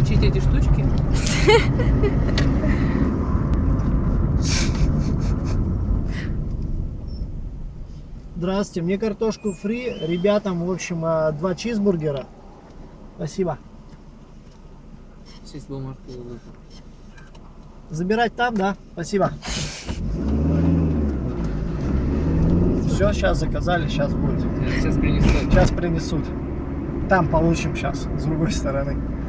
получить эти штучки? Здравствуйте, мне картошку фри, ребятам, в общем, 2 чизбургера. Спасибо. 6 бумажки. Забирать там, да? Спасибо. Все, сейчас заказали, сейчас будет. Сейчас принесут. Там получим сейчас, с другой стороны.